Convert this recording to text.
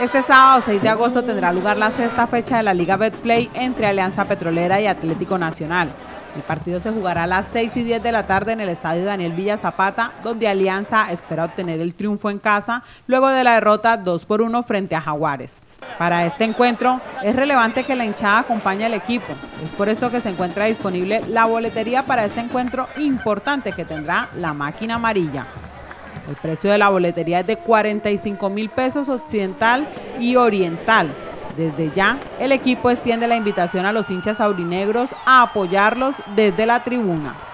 Este sábado 6 de agosto tendrá lugar la sexta fecha de la Liga Betplay entre Alianza Petrolera y Atlético Nacional. El partido se jugará a las 6 y 10 de la tarde en el estadio Daniel Villa Zapata, donde Alianza espera obtener el triunfo en casa luego de la derrota 2-1 frente a Jaguares. Para este encuentro es relevante que la hinchada acompañe al equipo. Es por esto que se encuentra disponible la boletería para este encuentro importante que tendrá la Máquina Amarilla. El precio de la boletería es de 45.000 pesos occidental y oriental. Desde ya, el equipo extiende la invitación a los hinchas aurinegros a apoyarlos desde la tribuna.